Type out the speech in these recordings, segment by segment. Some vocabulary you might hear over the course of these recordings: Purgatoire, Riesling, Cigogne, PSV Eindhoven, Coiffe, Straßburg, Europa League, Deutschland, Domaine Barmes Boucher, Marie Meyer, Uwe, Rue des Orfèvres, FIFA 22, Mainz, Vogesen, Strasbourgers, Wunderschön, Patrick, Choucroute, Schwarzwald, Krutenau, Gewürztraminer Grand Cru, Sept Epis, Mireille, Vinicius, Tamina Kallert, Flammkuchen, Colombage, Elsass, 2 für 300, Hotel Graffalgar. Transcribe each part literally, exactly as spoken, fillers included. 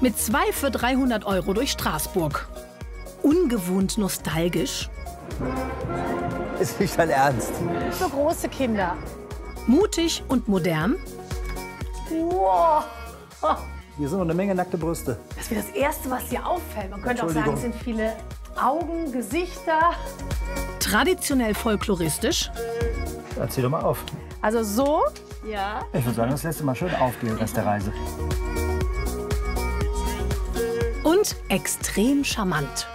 Mit zwei für dreihundert Euro durch Straßburg. Ungewohnt nostalgisch. Ist nicht dein Ernst. Für große Kinder. Mutig und modern. Wow. Hier sind noch eine Menge nackte Brüste. Das wäre das Erste, was dir auffällt. Man könnte auch sagen, es sind viele Augen, Gesichter. Traditionell folkloristisch. Ja, zieh doch mal auf. Also so? Ja. Ich würde sagen, das lässt du mal schön auf den Rest der Reise. Und extrem charmant.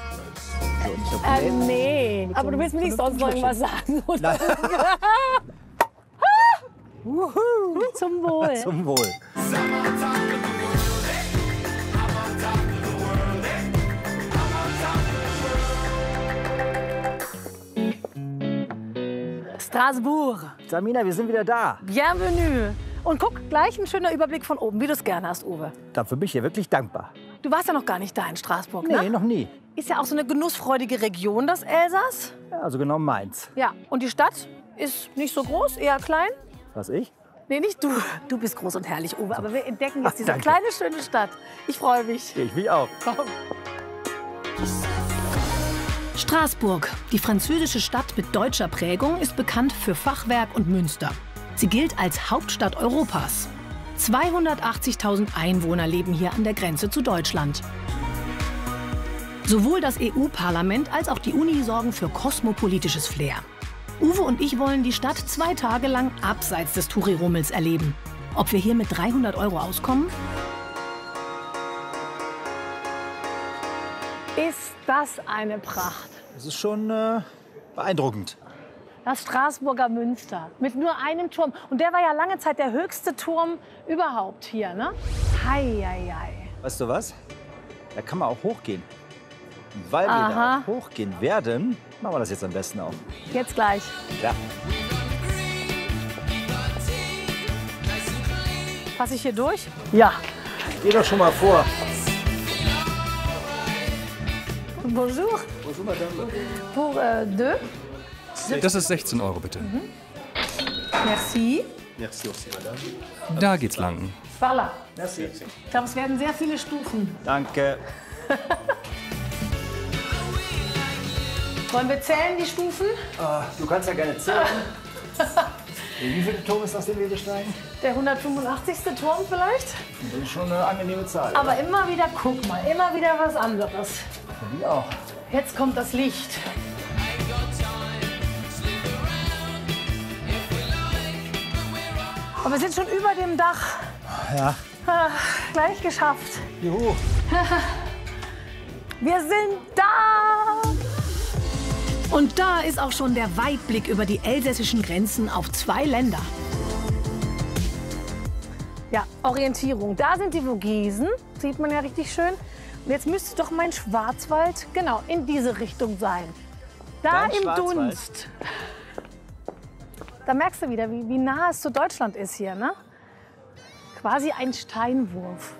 Äh, nee. Aber du willst mir nicht sonst noch irgendwas sagen, oder? Zum Wohl. Zum Wohl. Straßburg. Tamina, wir sind wieder da. Bienvenue. Und guck, gleich ein schöner Überblick von oben, wie du es gerne hast, Uwe. Dafür bin ich ja wirklich dankbar. Du warst ja noch gar nicht da in Straßburg, ne? Nee, noch nie. Ist ja auch so eine genussfreudige Region, das Elsass. Ja, also genau Mainz. Ja, und die Stadt ist nicht so groß, eher klein. Was, ich? Nee, nicht du. Du bist groß und herrlich, Uwe. Aber wir entdecken jetzt Ach, diese danke. kleine, schöne Stadt. Ich freue mich. Ich mich auch. Komm. Straßburg, die französische Stadt mit deutscher Prägung, ist bekannt für Fachwerk und Münster. Sie gilt als Hauptstadt Europas. zweihundertachtzigtausend Einwohner leben hier an der Grenze zu Deutschland. Sowohl das E U-Parlament als auch die Uni sorgen für kosmopolitisches Flair. Uwe und ich wollen die Stadt zwei Tage lang abseits des Touri-Rummels erleben. Ob wir hier mit dreihundert Euro auskommen? Ist das eine Pracht. Das ist schon äh, beeindruckend. Das Straßburger Münster mit nur einem Turm. Und der war ja lange Zeit der höchste Turm überhaupt hier, ne? Hei, hei, hei. Weißt du was? Da kann man auch hochgehen. Weil Aha. wir da hochgehen werden, machen wir das jetzt am besten auch. Jetzt gleich. Ja. Passe ich hier durch? Ja. Geh doch schon mal vor. Bonjour. Bonjour, madame. Pour euh, deux. Das ist sechzehn Euro, bitte. Mhm. Merci. Merci aussi, madame. Da geht's lang. Voilà. Merci. Ich glaube, es werden sehr viele Stufen. Danke. Wollen wir zählen, die Stufen? Ah, du kannst ja gerne zählen. Wie viel Turm ist das, den wir besteigen? Der hundertfünfundachtzigste Turm vielleicht? Das ist schon eine angenehme Zahl. Aber oder? Immer wieder, guck mal, immer wieder was anderes. Wie auch. Jetzt kommt das Licht. Aber wir sind schon über dem Dach. Ja. Ah, gleich geschafft. Juhu. Wir sind da! Und da ist auch schon der Weitblick über die elsässischen Grenzen auf zwei Länder. Ja, Orientierung. Da sind die Vogesen, sieht man ja richtig schön. Und jetzt müsste doch mein Schwarzwald genau in diese Richtung sein. Da Dein im Dunst. Da merkst du wieder, wie, wie nah es zu Deutschland ist hier, ne? Quasi ein Steinwurf.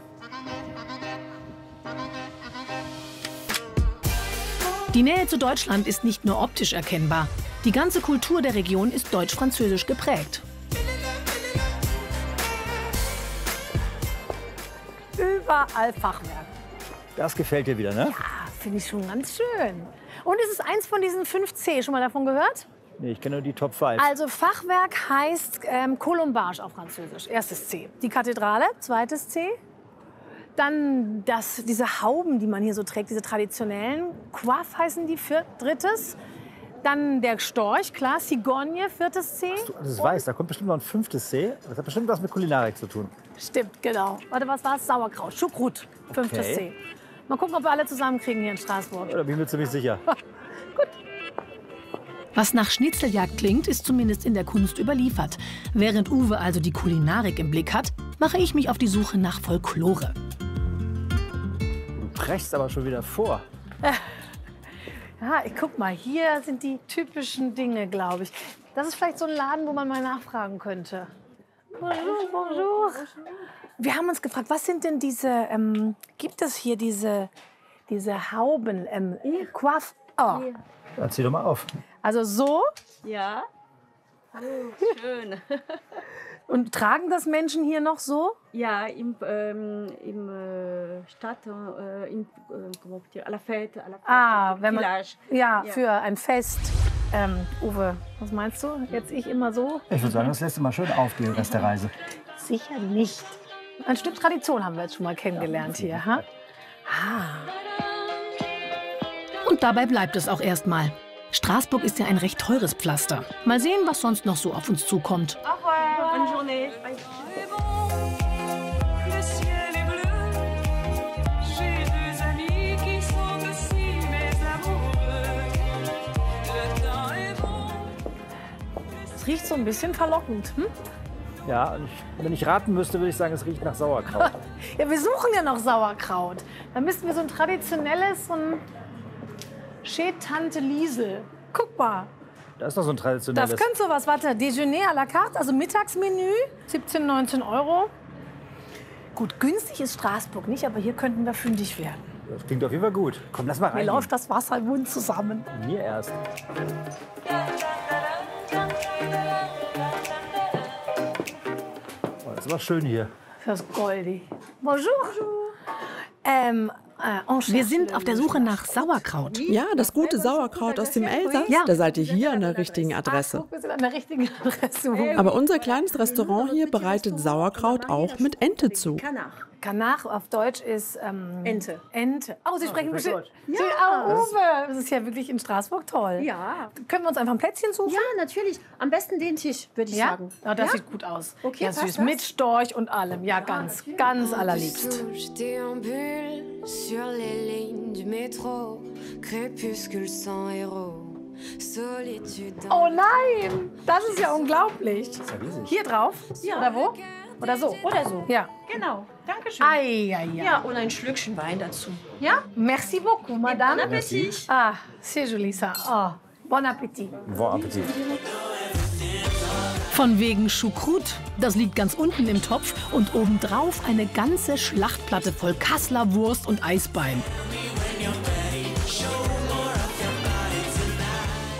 Die Nähe zu Deutschland ist nicht nur optisch erkennbar. Die ganze Kultur der Region ist deutsch-französisch geprägt. Überall Fachwerk. Das gefällt dir wieder, ne? Ja, finde ich schon ganz schön. Und ist es eins von diesen fünf C? Schon mal davon gehört? Nee, ich kenne nur die Top fünf. Also Fachwerk heißt ähm, Colombage auf Französisch. Erstes C. Die Kathedrale, zweites C. Dann das, diese Hauben, die man hier so trägt, diese traditionellen. Coiffe heißen die, vier, drittes. Dann der Storch, klar, Cigogne, viertes C. Ach, das ist weiß, da kommt bestimmt noch ein fünftes C. Das hat bestimmt was mit Kulinarik zu tun. Stimmt, genau. Warte, was war es? Sauerkraut, Choucroute, fünftes okay. C. Mal gucken, ob wir alle zusammenkriegen hier in Straßburg. Da bin ich mir ziemlich sicher. Gut. Was nach Schnitzeljagd klingt, ist zumindest in der Kunst überliefert. Während Uwe also die Kulinarik im Blick hat, mache ich mich auf die Suche nach Folklore. Du brechst aber schon wieder vor. Ja, ich guck mal, hier sind die typischen Dinge, glaube ich. Das ist vielleicht so ein Laden, wo man mal nachfragen könnte. Bonjour, bonjour. Wir haben uns gefragt, was sind denn diese, ähm, gibt es hier diese, diese Hauben? Ähm, Coiffe. Oh. Ja, zieh doch mal auf. Also so? Ja. Oh, schön. Und tragen das Menschen hier noch so? Ja, im, ähm, im äh, Stadt, äh, im äh, à la fête, à la fête, ah, wenn man, ja, ja, für ein Fest. Ähm, Uwe, was meinst du? Jetzt ich immer so? Ich würde sagen, das lässt du mal schön auf, den Rest der Reise. Sicher nicht. Ein Stück Tradition haben wir jetzt schon mal kennengelernt ja, hier. Ha? Ah. Und dabei bleibt es auch erstmal. Straßburg ist ja ein recht teures Pflaster. Mal sehen, was sonst noch so auf uns zukommt. Es riecht so ein bisschen verlockend. Hm? Ja, wenn ich raten müsste, würde ich sagen, es riecht nach Sauerkraut. Ja, wir suchen ja noch Sauerkraut. Dann müssten wir so ein traditionelles, so ein Chez Tante Liesel. Guck mal. Das ist doch so ein traditionelles. Das könnte sowas. Warte, Déjeuner à la carte, also Mittagsmenü, siebzehn, neunzehn Euro. Gut, günstig ist Straßburg nicht, aber hier könnten wir fündig werden. Das klingt auf jeden Fall gut. Komm, lass mal rein. Mir läuft das Wasser im Mund zusammen. Mir erst. Das war schön hier. Das ist goldig. Bonjour. Bonjour. Ähm, äh, wir sind auf der Suche nach Sauerkraut. Ja, das gute Sauerkraut aus dem Elsass. Ja. Da seid ihr hier an der richtigen Adresse. Wir sind an der richtigen Adresse. Aber unser kleines Restaurant hier bereitet Sauerkraut auch mit Ente zu. Kanach auf Deutsch ist ähm, Ente. Ente. Oh, Sie sprechen oh, bestimmt. Ja, oh, Uwe. Das ist ja wirklich in Straßburg toll. Ja. Können wir uns einfach ein Plätzchen suchen? Ja, natürlich. Am besten den Tisch, würde ich ja? sagen. Ja, das ja? sieht gut aus. Okay, ja, süß. Das? Mit Storch und allem. Ja, ja ganz, natürlich. Ganz allerliebst. Oh nein, das ist ja unglaublich. Das ist ja riesig. Hier drauf? Ja. Oder wo? Oder so. Oder so. Ja. Genau. Dankeschön. Ai, ai, ai. Ja, und ein Schlückchen Wein dazu. Ja? Merci beaucoup, madame. Bon appétit. Ah, c'est joli ça. Oh, bon appétit. Bon appétit. Von wegen Choucroute. Das liegt ganz unten im Topf und obendrauf eine ganze Schlachtplatte voll Kasseler Wurst und Eisbein.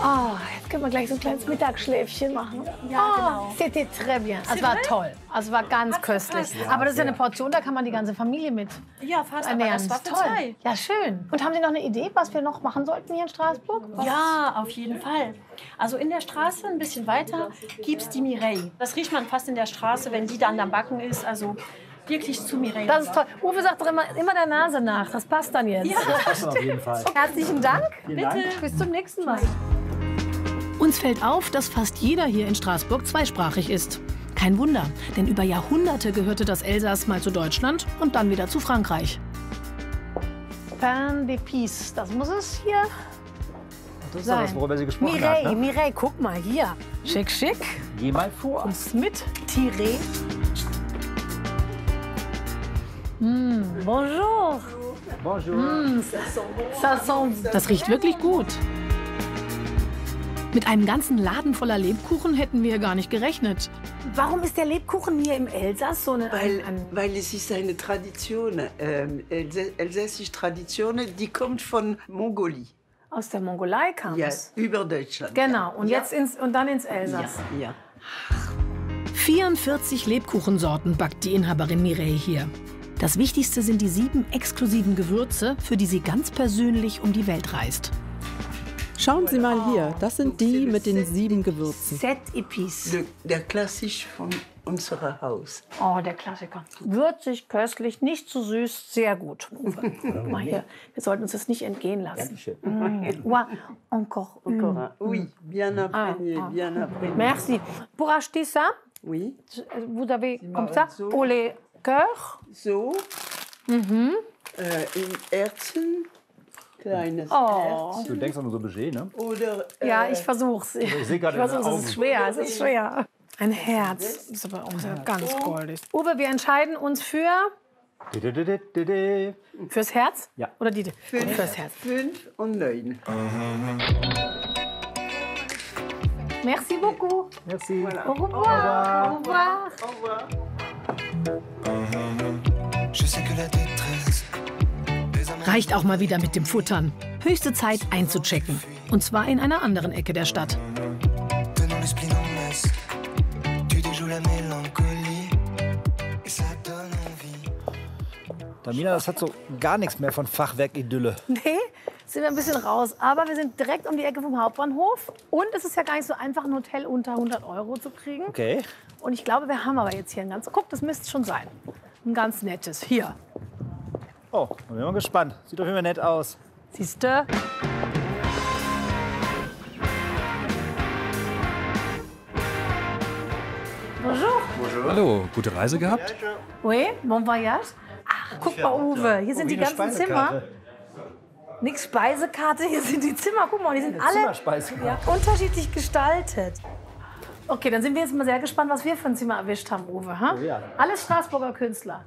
Oh, jetzt können wir gleich so ein kleines Mittagsschläfchen machen. Ja, oh, genau. C'était très bien. Es war toll. Also war ganz köstlich. Aber das ist ja eine Portion, da kann man die ganze Familie mit ja, fast, ernähren. Das war toll. Ja, schön. Und haben Sie noch eine Idee, was wir noch machen sollten hier in Straßburg? Was? Ja, auf jeden Fall. Also in der Straße, ein bisschen weiter, gibt es die Mireille. Das riecht man fast in der Straße, wenn die dann am Backen ist. Also wirklich zu Mireille. Das ist toll. Uwe sagt doch immer, immer der Nase nach. Das passt dann jetzt. Ja, das passt auf jeden Fall. Herzlichen Dank. Bitte. Bis zum nächsten Mal. Uns fällt auf, dass fast jeder hier in Straßburg zweisprachig ist. Kein Wunder, denn über Jahrhunderte gehörte das Elsass mal zu Deutschland und dann wieder zu Frankreich. Pain d'Épices, das muss es hier Das ist sein. Das, worüber sie gesprochen Mireille, hat, ne? Mireille, guck mal hier. Schick, schick. Geh mal vor. Und mit Tiré. Mmh, bonjour. Bonjour. Mmh, das riecht wirklich gut. Mit einem ganzen Laden voller Lebkuchen hätten wir gar nicht gerechnet. Warum ist der Lebkuchen hier im Elsass so eine... Weil, weil es ist eine Tradition, ähm, elsässische Tradition, die kommt von Mongolie. Aus der Mongolei kam ja, es? Über Deutschland. Genau, und, ja. jetzt ins, und dann ins Elsass. Ja, ja. vierundvierzig Lebkuchensorten backt die Inhaberin Mireille hier. Das Wichtigste sind die sieben exklusiven Gewürze, für die sie ganz persönlich um die Welt reist. Schauen Sie mal hier, das sind die mit den sieben Gewürzen. Sept Epis. Der Klassiker von unserem Haus. Oh, der Klassiker. Würzig, köstlich, nicht zu süß, sehr gut. Mal hier, wir sollten uns das nicht entgehen lassen. Encore, encore. Oui, bien imprégné, bien imprégné. Merci. Pour acheter ça, vous avez comme ça, pour les cœurs. So, in Herzen. Kleines oh. Herz. Du denkst an unser Budget, ne? Oder, äh, ja, ich versuch's. Ich, ich sehe gerade in den Augen. Es ist schwer, es ist schwer. Ein Herz. Das ist aber auch ja. ganz goldig. Uwe, wir entscheiden uns für... Fürs Herz? Ja. Oder die? Fünf, fürs Herz. Fünf und neun. Merci beaucoup. Merci. Voilà. Au revoir. Au revoir. Au revoir. Je sais que la détresse. Reicht auch mal wieder mit dem Futtern. Höchste Zeit einzuchecken. Und zwar in einer anderen Ecke der Stadt. Tamina, das hat so gar nichts mehr von Fachwerk-Idylle. Nee, sind wir ein bisschen raus. Aber wir sind direkt um die Ecke vom Hauptbahnhof. Und es ist ja gar nicht so einfach, ein Hotel unter hundert Euro zu kriegen. Okay. Und ich glaube, wir haben aber jetzt hier ein ganz... Guck, das müsste schon sein. Ein ganz nettes. Hier. Oh, bin mal gespannt. Sieht doch immer nett aus. Siehst du? Bonjour. Bonjour. Hallo, gute Reise gehabt? Oui, bon voyage. Ach, guck mal, Uwe, hier sind die ganzen Zimmer. Nix Speisekarte, hier sind die Zimmer. Guck mal, die sind alle unterschiedlich gestaltet. Okay, dann sind wir jetzt mal sehr gespannt, was wir für ein Zimmer erwischt haben, Uwe. Ha? Ja. Alle Straßburger Künstler.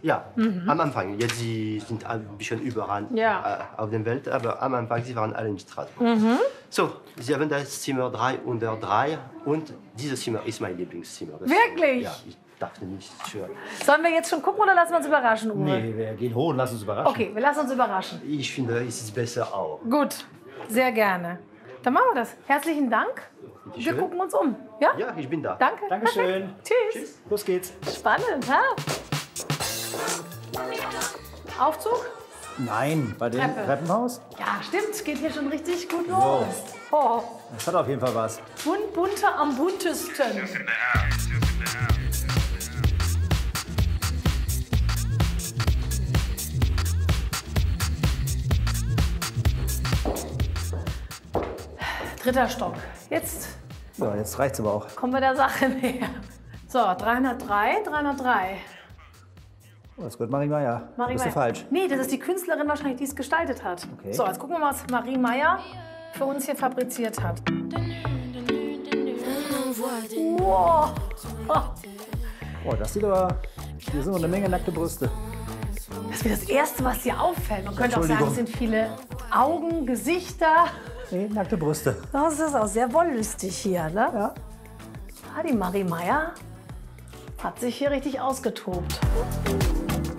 Ja, mhm. Am Anfang. Jetzt sie sind ein bisschen überall ja. äh, auf der Welt, aber am Anfang sie waren alle in Straßburg. Mhm. So, sie haben das Zimmer drei hundert drei und dieses Zimmer ist mein Lieblingszimmer. Das Wirklich? Ist, ja, ich dachte nicht. Sure. Sollen wir jetzt schon gucken oder lassen wir uns überraschen, Uwe? Nee, wir gehen hoch und lassen uns überraschen. Okay, wir lassen uns überraschen. Ich finde, es ist besser auch. Gut, sehr gerne. Dann machen wir das. Herzlichen Dank. Wir schön. gucken uns um. Ja? Ja, ich bin da. Danke. Dankeschön. Tschüss. Tschüss. Los geht's. Spannend, ha? Aufzug? Nein, bei dem Treppe. Treppenhaus? Ja, stimmt. Geht hier schon richtig gut los. Wow. Oh. Das hat auf jeden Fall was. Bunt, bunter am buntesten. Dritter Stock. Jetzt. Ja, jetzt reicht's aber auch. Kommen wir der Sache näher. So, dreihundertdrei, dreihundertdrei. Das gehört Marie Meyer. Marie Meyer. Falsch. Nee, das ist die Künstlerin wahrscheinlich, die es gestaltet hat. Okay. So, jetzt gucken wir mal, was Marie Meyer für uns hier fabriziert hat. Wow. Oh, das sieht aber... Hier sind noch eine Menge nackte Brüste. Das wäre das Erste, was dir auffällt. Man könnte auch sagen, es sind viele Augen, Gesichter. Nee, nackte Brüste. Das ist auch sehr wollüstig hier, ne? Ja. Ah, die Marie Meyer hat sich hier richtig ausgetobt.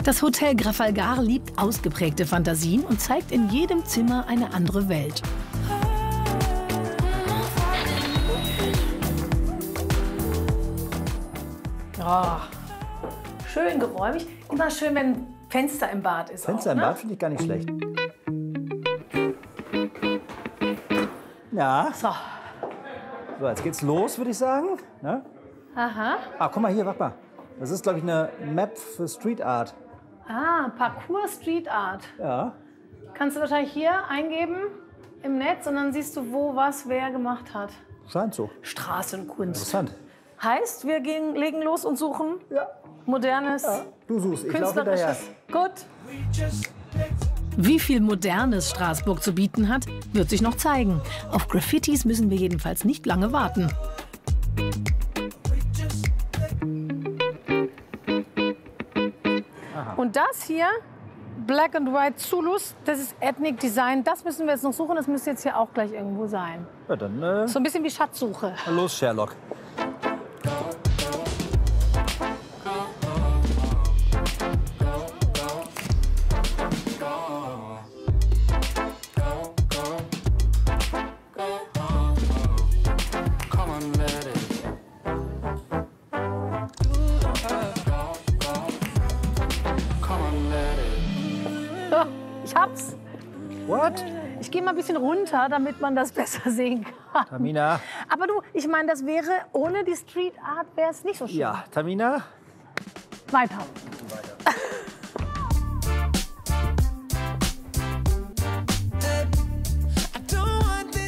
Das Hotel Graffalgar liebt ausgeprägte Fantasien und zeigt in jedem Zimmer eine andere Welt. Oh, schön geräumig. Immer schön, wenn ein Fenster im Bad ist. Fenster auch, im ne? Bad finde ich gar nicht schlecht. Ja. So. So, jetzt geht's los, würde ich sagen. Ja? Aha. Ah, guck mal hier, warte mal. Das ist, glaube ich, eine Map für Street Art. Ah, Parcours Street Art. Ja. Kannst du wahrscheinlich hier eingeben im Netz und dann siehst du, wo was wer gemacht hat. Scheint so. Straßenkunst. Interessant. Heißt, wir gehen, legen los und suchen ja. modernes, ja. Du suchst, ich künstlerisches. Gut. Wie viel modernes Straßburg zu bieten hat, wird sich noch zeigen. Auf Graffitis müssen wir jedenfalls nicht lange warten. Und das hier, Black and White Zulus, das ist Ethnic Design. Das müssen wir jetzt noch suchen. Das müsste jetzt hier auch gleich irgendwo sein. Ja, dann, äh, so ein bisschen wie Schatzsuche. Los, Sherlock. Ein bisschen runter, damit man das besser sehen kann. Tamina. Aber du, ich meine, das wäre ohne die Street Art wäre es nicht so schön. Ja, Tamina. Weiter. Weiter.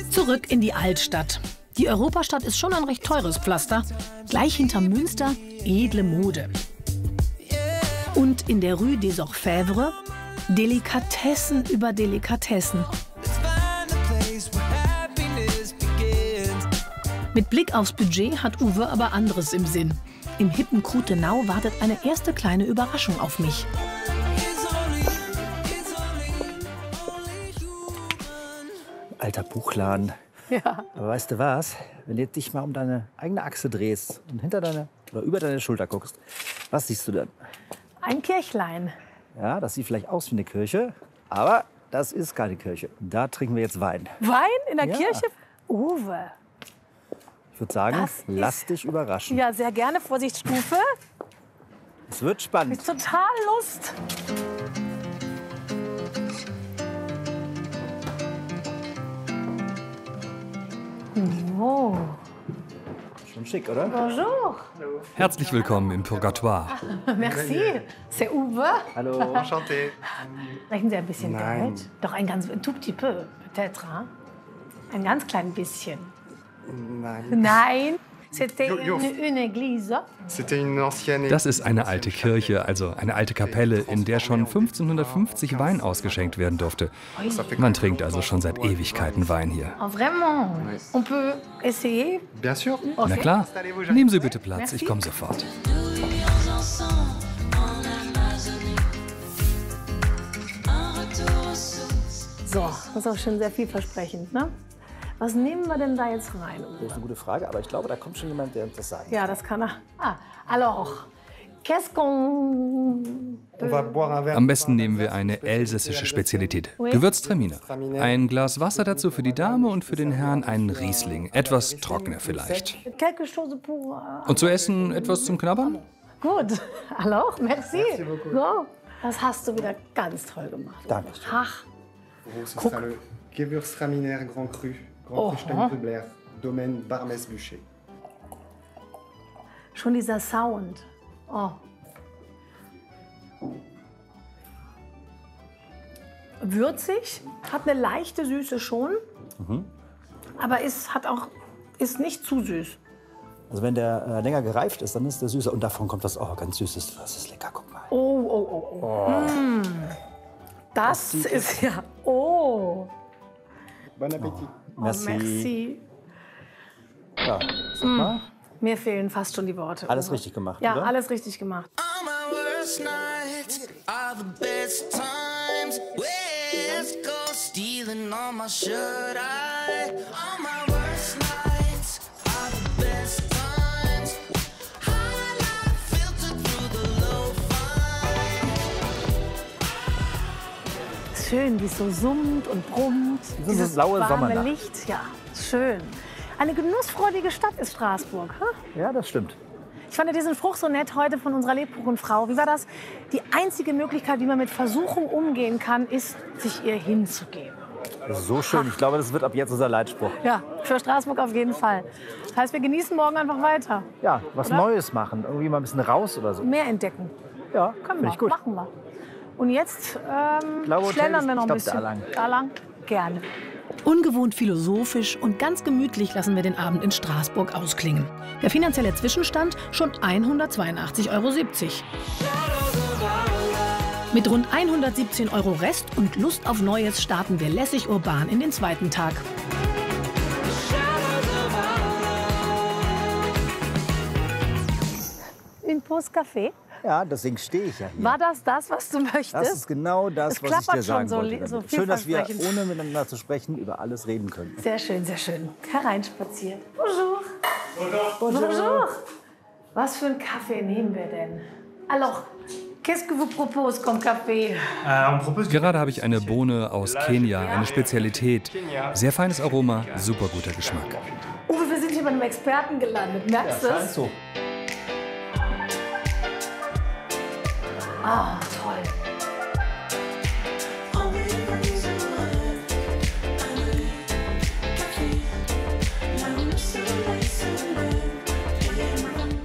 Zurück in die Altstadt. Die Europastadt ist schon ein recht teures Pflaster. Gleich hinter Münster edle Mode. Und in der Rue des Orfèvres Delikatessen über Delikatessen. Mit Blick aufs Budget hat Uwe aber anderes im Sinn. Im hippen Krutenau wartet eine erste kleine Überraschung auf mich. Alter Buchladen. Ja. Aber weißt du was? Wenn du dich mal um deine eigene Achse drehst und hinter deine oder über deine Schulter guckst, was siehst du denn? Ein Kirchlein. Ja, das sieht vielleicht aus wie eine Kirche, aber das ist keine Kirche. Da trinken wir jetzt Wein. Wein in der ja. Kirche? Uwe. Ich würde sagen, das lass dich überraschen. Ja, sehr gerne. Vorsicht, Stufe. Es wird spannend. Ich hab total Lust. Oh. Schon schick, oder? Bonjour. Hallo. Herzlich willkommen im Purgatoire. Ah, merci. C'est Uwe. Hallo, enchanté. Sprechen Sie ein bisschen Nein. Deutsch? Doch ein ganz, ein tout petit peu, peut-être. Hein? Ein ganz klein bisschen. Nein. Nein. Das ist eine alte Kirche, also eine alte Kapelle, in der schon fünfzehnhundertfünfzig Wein ausgeschenkt werden durfte. Man trinkt also schon seit Ewigkeiten Wein hier. Na klar, nehmen Sie bitte Platz, ich komme sofort. So, das ist auch schon sehr vielversprechend, ne? Was nehmen wir denn da jetzt rein? Das ist eine gute Frage, aber ich glaube, da kommt schon jemand, der uns das sagen kann. Ja, das kann er. Ah, alors, qu'est-ce qu'on... Am besten nehmen wir eine elsässische Spezialität, Gewürztraminer. Ein Glas Wasser dazu für die Dame und für den Herrn einen Riesling, etwas trockener vielleicht. Und zu essen etwas zum Knabbern? Gut, alors, merci. So, das hast du wieder ganz toll gemacht. Danke. Ach, guck. Gewürztraminer Grand Cru. Oh, Domaine Barmes Boucher. Schon dieser Sound. Oh. Würzig, hat eine leichte Süße schon, mhm. aber ist, hat auch, ist nicht zu süß. Also wenn der äh, länger gereift ist, dann ist der süßer. Und davon kommt was oh, ganz Süßes. Das ist lecker, guck mal. Oh, oh, oh. oh. Mm. Das, das ist ja... Oh. Bon Appetit. Oh. Merci. Oh, merci. Ja, sag mal. Mm, mir fehlen fast schon die Worte. Alles oder? Richtig gemacht, ja, oder? Ja, alles richtig gemacht. Schön, wie es so summt und brummt. So dieses laue warme Licht, ja, schön. Eine genussfreudige Stadt ist Straßburg, huh? Ja, das stimmt. Ich fand diesen Spruch so nett heute von unserer Lebkuchenfrau. Wie war das? Die einzige Möglichkeit, wie man mit Versuchung umgehen kann, ist, sich ihr hinzugeben. So schön. Ich glaube, das wird ab jetzt unser Leitspruch. Ja, für Straßburg auf jeden Fall. Das heißt, wir genießen morgen einfach weiter. Ja, was oder? Neues machen, irgendwie mal ein bisschen raus oder so. Mehr entdecken. Ja, können wir. Gut. Machen wir. Und jetzt ähm, glaube, schlendern wir noch ein bisschen. Da lang. Da lang. Gerne. Ungewohnt philosophisch und ganz gemütlich lassen wir den Abend in Straßburg ausklingen. Der finanzielle Zwischenstand schon hundertzweiundachtzig Euro siebzig. Mit rund hundertsiebzehn Euro Rest und Lust auf Neues starten wir lässig urban in den zweiten Tag. Une pause Café. Ja, deswegen stehe ich ja hier. War das das, was du möchtest? Das ist genau das, es was ich dir sagen schon wollte. So schön, dass wir, ohne miteinander zu sprechen, über alles reden können. Sehr schön, sehr schön. Hereinspaziert. Bonjour. Bonjour. Bonjour. Was für einen Kaffee nehmen wir denn? Alors, qu'est-ce que vous proposez comme café? Gerade habe ich eine Bohne aus Kenia, eine Spezialität. Sehr feines Aroma, super guter Geschmack. Uwe, wir sind hier bei einem Experten gelandet, merkst du es? Ja, so. Ah, toll.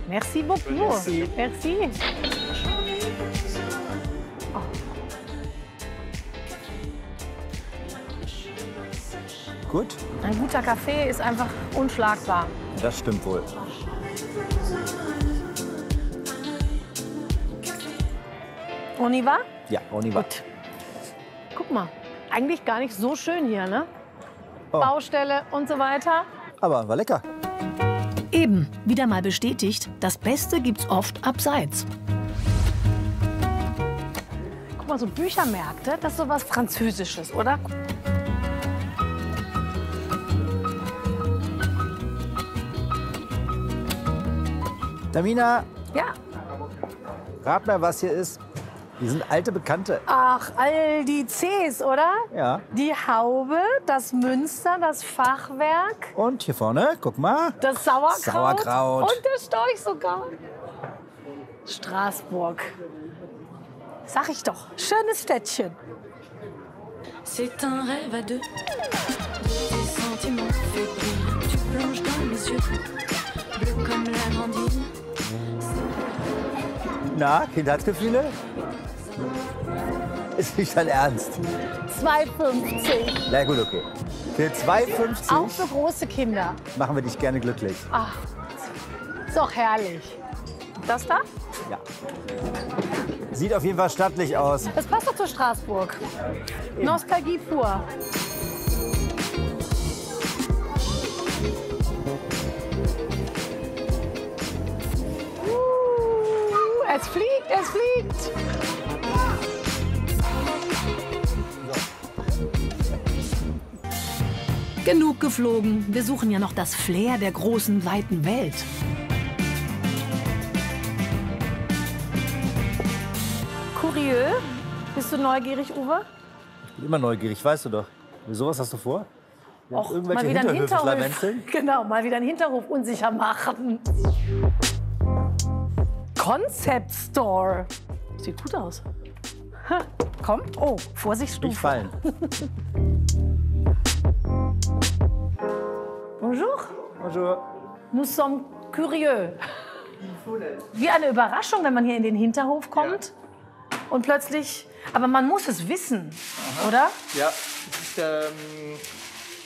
Merci beaucoup. Merci. Merci. Oh. Gut. Ein guter Kaffee ist einfach unschlagbar. Das stimmt wohl. On y va? Ja, on y va. Gut. Guck mal, eigentlich gar nicht so schön hier, ne? Oh. Baustelle und so weiter. Aber war lecker. Eben, wieder mal bestätigt, das Beste gibt's oft abseits. Guck mal, so Büchermärkte, das ist so was Französisches, oder? Tamina? Ja? Rat mal, was hier ist. Die sind alte Bekannte. Ach, all die Cs, oder? Ja. Die Haube, das Münster, das Fachwerk. Und hier vorne, guck mal. Das Sauerkraut. Sauerkraut. Und der Storch sogar. Straßburg. Sag ich doch. Schönes Städtchen. C'est un rêve à deux. Na, Kindheitsgefühle? Ist nicht dein Ernst. zwei Euro fünfzig. Na gut, okay. Für zwei Euro fünfzig. Auch für große Kinder. Machen wir dich gerne glücklich. Ach, ist doch herrlich. Das da? Ja. Sieht auf jeden Fall stattlich aus. Das passt doch zu Straßburg. Eben. Nostalgie pur. Uh, es fliegt, es fliegt. Genug geflogen. Wir suchen ja noch das Flair der großen, weiten Welt. Kurieux? Bist du neugierig, Uwe? Ich bin immer neugierig, weißt du doch. Sowas hast du vor? Och, irgendwelche mal wieder ein Hinterhof. Genau, mal wieder einen Hinterhof unsicher machen. Concept Store. Sieht gut aus. Ha, komm. Oh, Vorsichtsstufe. Nicht fallen. Bonjour. Bonjour. Nous sommes curieux. Wie eine Überraschung, wenn man hier in den Hinterhof kommt. Ja. Und plötzlich, aber man muss es wissen, aha, oder? Ja, es ist ähm,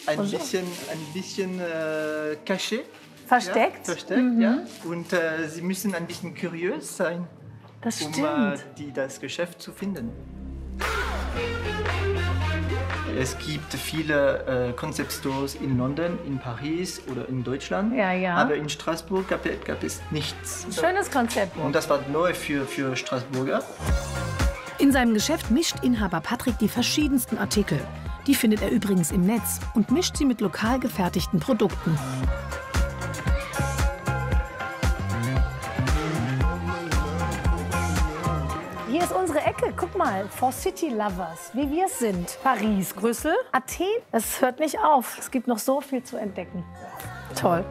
ein Bonjour. bisschen, ein bisschen äh, caché. Versteckt? Ja, versteckt, mhm, ja. Und äh, sie müssen ein bisschen kurios sein, das um äh, die, das Geschäft zu finden. Es gibt viele äh, Concept Stores in London, in Paris oder in Deutschland. Ja, ja. Aber in Straßburg gab, gab es nichts. Schönes Konzept. Und das war neu für, für Straßburger. In seinem Geschäft mischt Inhaber Patrick die verschiedensten Artikel. Die findet er übrigens im Netz und mischt sie mit lokal gefertigten Produkten. Hier ist unsere Ecke, guck mal, for City Lovers, wie wir es sind. Paris, Brüssel, Athen, es hört nicht auf. Es gibt noch so viel zu entdecken. Toll.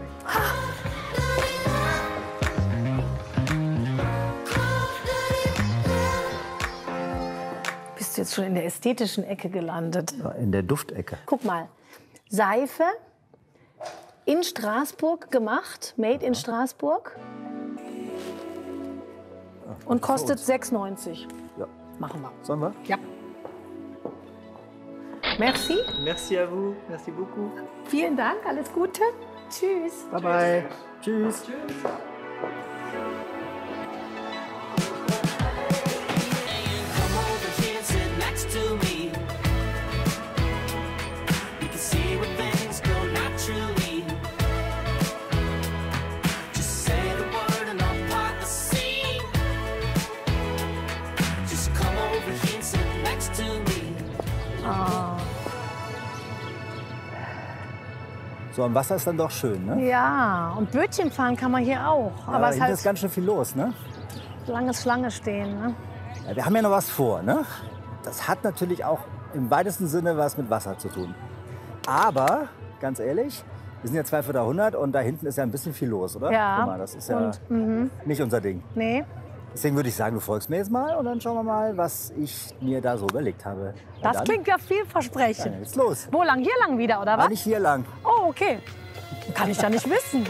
Bist du jetzt schon in der ästhetischen Ecke gelandet? Ja, in der Duftecke. Guck mal, Seife in Straßburg gemacht, made in Straßburg. Und kostet sechs neunzig. Ja. Machen wir. Sollen wir? Ja. Merci. Merci à vous. Merci beaucoup. Vielen Dank. Alles Gute. Tschüss. Bye bye. Tschüss. Tschüss. So, am Wasser ist dann doch schön, ne? Ja, und Bötchen fahren kann man hier auch. Ja, aber es ist halt ganz schön viel los, ne? Lange Schlange stehen, ne? Ja, wir haben ja noch was vor, ne? Das hat natürlich auch im weitesten Sinne was mit Wasser zu tun. Aber, ganz ehrlich, wir sind ja zwei für hundert und da hinten ist ja ein bisschen viel los, oder? Ja. Guck mal, das ist ja und, nicht unser Ding. Nee. Deswegen würde ich sagen, du folgst mir jetzt mal und dann schauen wir mal, was ich mir da so überlegt habe. Und das klingt ja vielversprechend. Dann geht's los. Wo lang? Hier lang wieder, oder was? Nein, nicht hier lang. Oh, okay. Kann ich ja nicht wissen.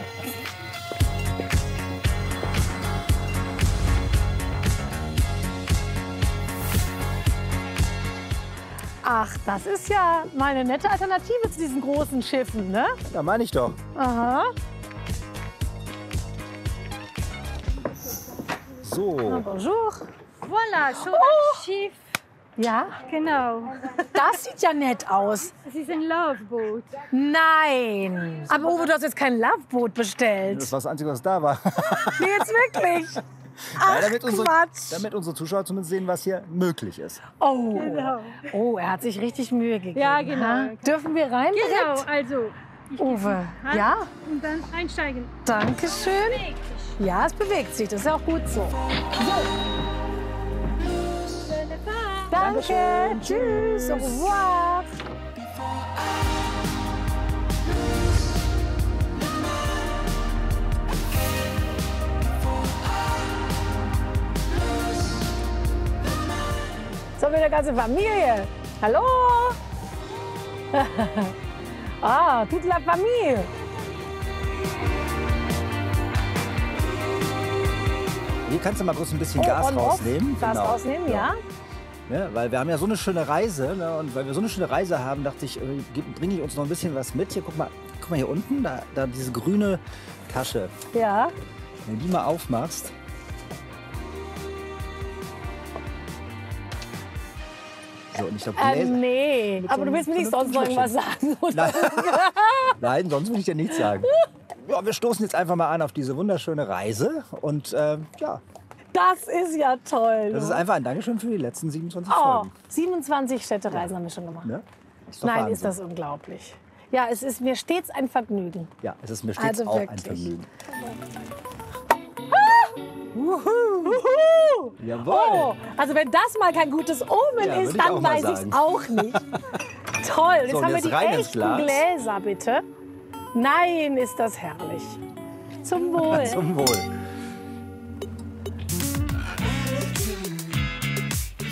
Ach, das ist ja mal eine nette Alternative zu diesen großen Schiffen, ne? Da meine ich doch. Aha. So. Oh, bonjour. Voilà, schon oh. Schiff. Ja, genau. Das sieht ja nett aus. Das ist ein Loveboot. Nein. Aber Uwe, du hast jetzt kein Loveboot bestellt. Das war das Einzige, was da war. Nee, jetzt wirklich. Ach, ja, damit, unsere, damit unsere Zuschauer zumindest sehen, was hier möglich ist. Oh, genau. Oh, er hat sich richtig Mühe gegeben. Ja, genau. Ha? Dürfen wir rein? Genau, also. Ich Uwe, ja? Und dann einsteigen. Dankeschön. Ja, es bewegt sich, das ist ja auch gut so. So. Danke, Dankeschön. Tschüss, au revoir. So, mit der ganzen Familie. Hallo. Ah, toute la famille. Hier kannst du mal kurz ein bisschen oh, Gas rausnehmen. Gas genau. rausnehmen, ja. Ja. ja. Weil wir haben ja so eine schöne Reise, ne? Und weil wir so eine schöne Reise haben, dachte ich, bringe ich uns noch ein bisschen was mit. Hier, guck mal, guck mal hier unten, da, da diese grüne Tasche. Ja. Wenn du die mal aufmachst. So, und ich glaub, äh, nee, aber du willst mir nicht sonst noch irgendwas sagen, oder? Nein, sonst will ich dir nichts sagen. Ja, wir stoßen jetzt einfach mal an auf diese wunderschöne Reise und äh, ja. Das ist ja toll. Das ist einfach ein Dankeschön für die letzten siebenundzwanzig oh, Folgen. siebenundzwanzig Städtereisen ja. haben wir schon gemacht. Ja? Ist Nein, Wahnsinn. Ist das unglaublich. Ja, es ist mir stets ein Vergnügen. Ja, es ist mir stets also auch wirklich. ein Vergnügen. Wuhu. Jawohl. Oh, also wenn das mal kein gutes Omen ja, ist, dann weiß ich es auch nicht. Toll, jetzt so, haben jetzt wir die echten Gläser, bitte. Nein, ist das herrlich. Zum Wohl. Zum Wohl.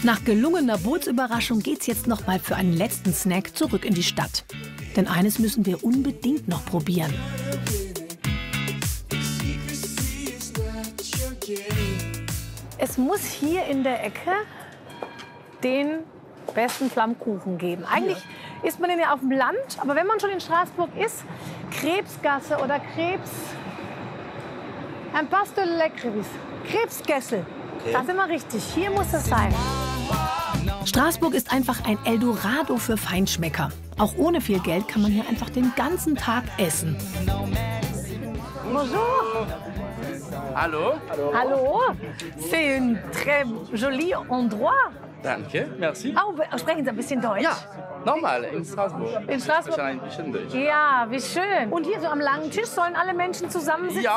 Nach gelungener Bootsüberraschung geht's jetzt noch mal für einen letzten Snack zurück in die Stadt. Denn eines müssen wir unbedingt noch probieren. Es muss hier in der Ecke den besten Flammkuchen geben. Eigentlich ja. isst man den ja auf dem Land, aber wenn man schon in Straßburg ist, Krebsgasse oder Krebs... Ein Pastel Le Krebs. Krebsgessel. Okay. Da sind wir richtig. Hier muss es sein. Straßburg ist einfach ein Eldorado für Feinschmecker. Auch ohne viel Geld kann man hier einfach den ganzen Tag essen. Bonjour. Hallo. Hallo. Hallo. C'est un très joli endroit. Danke, merci. Oh, sprechen Sie ein bisschen Deutsch? Ja, normal, in Straßburg. In Straßburg? Ein bisschen Deutsch. Ja, wie schön. Und hier so am langen Tisch sollen alle Menschen zusammensitzen?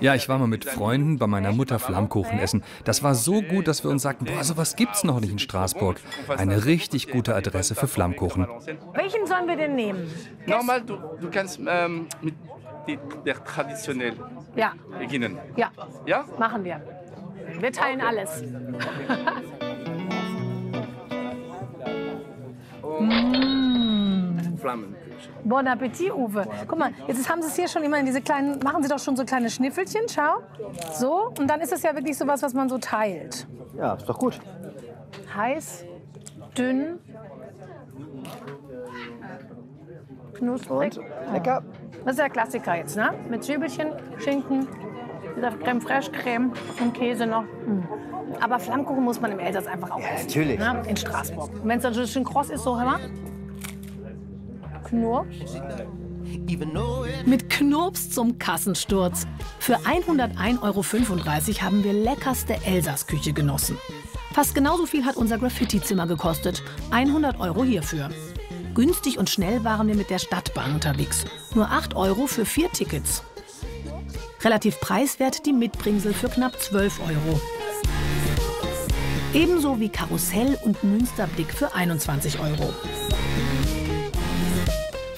Ja, ich war mal mit Freunden bei meiner Mutter Flammkuchen essen. Das war so gut, dass wir uns sagten, boah, sowas gibt's noch nicht in Straßburg. Eine richtig gute Adresse für Flammkuchen. Welchen sollen wir denn nehmen? Normal, du, du kannst ähm, mit die, der traditionell ja. beginnen. Ja. ja, machen wir. Wir teilen alles. Mmh. Bon Appetit, Uwe. Guck mal, jetzt haben Sie es hier schon immer in diese kleinen, machen Sie doch schon so kleine Schniffelchen, schau. So, und dann ist es ja wirklich so was, was man so teilt. Ja, ist doch gut. Heiß, dünn, knusprig. Und lecker. Das ist der Klassiker jetzt, ne? Mit Zwiebelchen, Schinken, dieser Creme Fraiche Creme und Käse noch. Mmh. Aber Flammkuchen muss man im Elsass einfach auch ja, essen. Natürlich. Ne? In Straßburg. Und wenn es dann so schön kross ist, so hör mal. Knurps. Mit Knurps zum Kassensturz. Für hunderteins Euro fünfunddreißig haben wir leckerste Elsass-Küche genossen. Fast genauso viel hat unser Graffiti-Zimmer gekostet. hundert Euro hierfür. Günstig und schnell waren wir mit der Stadtbahn unterwegs. Nur acht Euro für vier Tickets. Relativ preiswert die Mitbringsel für knapp zwölf Euro. Ebenso wie Karussell und Münsterblick für einundzwanzig Euro.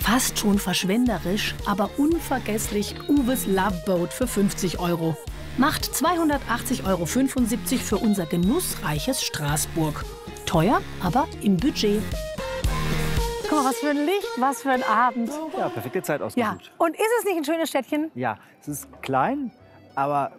Fast schon verschwenderisch, aber unvergesslich Uwes Love Boat für fünfzig Euro. Macht zweihundertachtzig Euro fünfundsiebzig für unser genussreiches Straßburg. Teuer, aber im Budget. Guck mal, was für ein Licht, was für ein Abend. Ja, perfekte Zeit ausgesucht. Ja. Und ist es nicht ein schönes Städtchen? Ja, es ist klein, aber...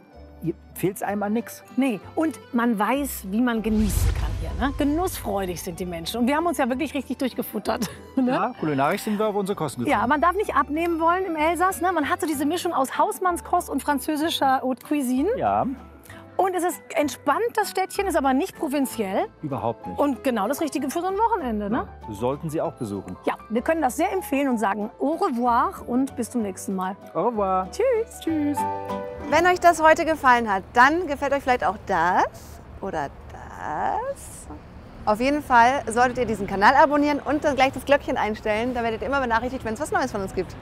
fehlt es einem an nichts. Nee, und man weiß, wie man genießen kann hier. Ne? Genussfreudig sind die Menschen. Und wir haben uns ja wirklich richtig durchgefuttert. Ne? Ja, kulinarisch sind wir auf unsere Kosten gekommen. Ja, man darf nicht abnehmen wollen im Elsass. Ne? Man hat so diese Mischung aus Hausmannskost und französischer Haute Cuisine. Ja. Und es ist entspannt, das Städtchen, ist aber nicht provinziell. Überhaupt nicht. Und genau das Richtige für so ein Wochenende. Ne? Ja, sollten Sie auch besuchen. Ja, wir können das sehr empfehlen und sagen au revoir und bis zum nächsten Mal. Au revoir. Tschüss. Tschüss. Wenn euch das heute gefallen hat, dann gefällt euch vielleicht auch das oder das. Auf jeden Fall solltet ihr diesen Kanal abonnieren und gleich das Glöckchen einstellen. Da werdet ihr immer benachrichtigt, wenn es was Neues von uns gibt.